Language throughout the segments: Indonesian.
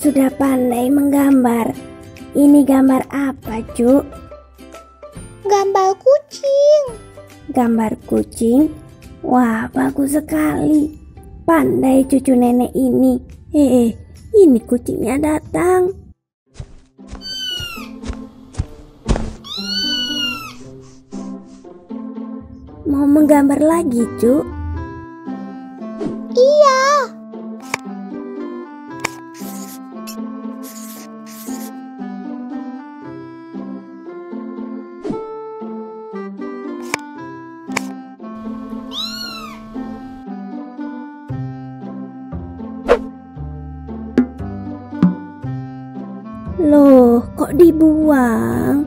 sudah pandai menggambar. Ini gambar apa, Cu? Gambar kucing. Gambar kucing? Wah, bagus sekali. Pandai cucu nenek ini. Hehe, ini kucingnya datang. Mau menggambar lagi, Cu? Iya. Loh, kok dibuang?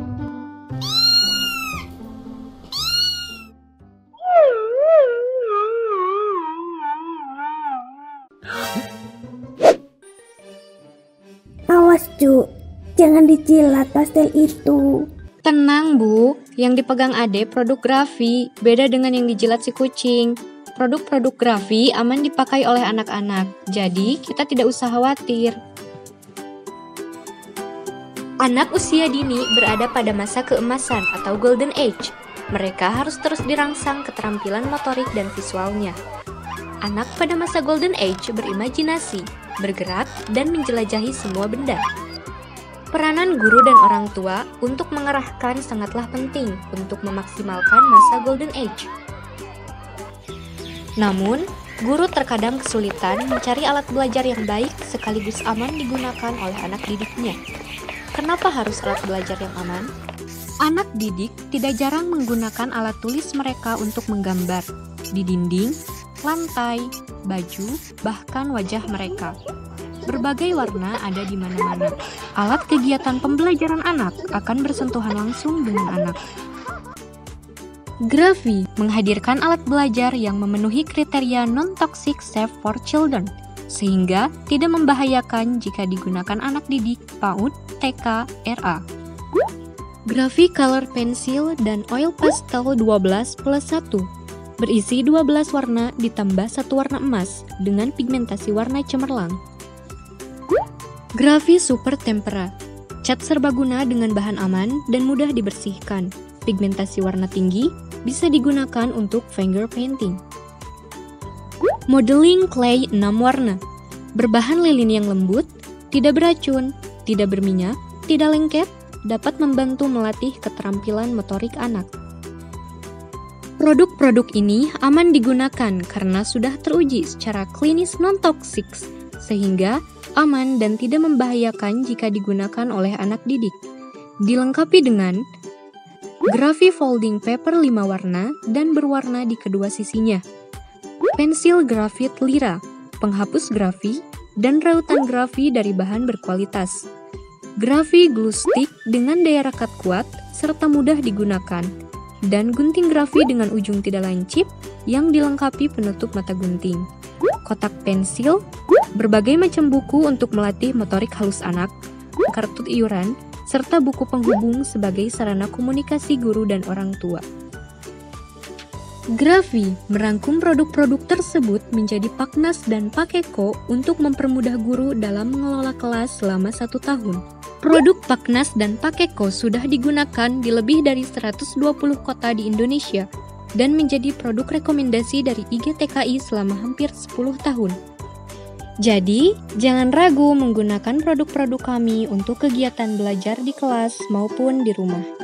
Awas, Cu, jangan dicilat pastel itu. Tenang, Bu, yang dipegang Ade produk Grafie, beda dengan yang dijilat si kucing. Produk-produk Grafie aman dipakai oleh anak-anak, jadi kita tidak usah khawatir. Anak usia dini berada pada masa keemasan atau golden age. Mereka harus terus dirangsang keterampilan motorik dan visualnya. Anak pada masa golden age berimajinasi, bergerak, dan menjelajahi semua benda. Peranan guru dan orang tua untuk mengarahkan sangatlah penting untuk memaksimalkan masa golden age. Namun, guru terkadang kesulitan mencari alat belajar yang baik sekaligus aman digunakan oleh anak didiknya. Kenapa harus alat belajar yang aman? Anak didik tidak jarang menggunakan alat tulis mereka untuk menggambar di dinding, lantai, baju, bahkan wajah mereka. Berbagai warna ada di mana-mana. Alat kegiatan pembelajaran anak akan bersentuhan langsung dengan anak. Grafie menghadirkan alat belajar yang memenuhi kriteria non-toxic safe for children, sehingga tidak membahayakan jika digunakan anak didik, PAUD, TK, RA. Grafie Color Pencil dan Oil Pastel 12+1 berisi 12 warna ditambah 1 warna emas dengan pigmentasi warna cemerlang. Grafie Super Tempera, cat serbaguna dengan bahan aman dan mudah dibersihkan. Pigmentasi warna tinggi bisa digunakan untuk finger painting. Modeling clay 6 warna, berbahan lilin yang lembut, tidak beracun, tidak berminyak, tidak lengket, dapat membantu melatih keterampilan motorik anak. Produk-produk ini aman digunakan karena sudah teruji secara klinis non-toxic, sehingga aman dan tidak membahayakan jika digunakan oleh anak didik. Dilengkapi dengan Grafie folding paper 5 warna dan berwarna di kedua sisinya, pensil Grafie Lira, penghapus Grafie, dan rautan Grafie dari bahan berkualitas. Grafie glue stick dengan daya rekat kuat serta mudah digunakan, dan gunting Grafie dengan ujung tidak lancip yang dilengkapi penutup mata gunting. Kotak pensil, berbagai macam buku untuk melatih motorik halus anak, kartu iuran, serta buku penghubung sebagai sarana komunikasi guru dan orang tua. Grafie merangkum produk-produk tersebut menjadi Paknas dan Pakeko untuk mempermudah guru dalam mengelola kelas selama 1 tahun. Produk Paknas dan Pakeko sudah digunakan di lebih dari 120 kota di Indonesia dan menjadi produk rekomendasi dari IGTKI selama hampir 10 tahun. Jadi, jangan ragu menggunakan produk-produk kami untuk kegiatan belajar di kelas maupun di rumah.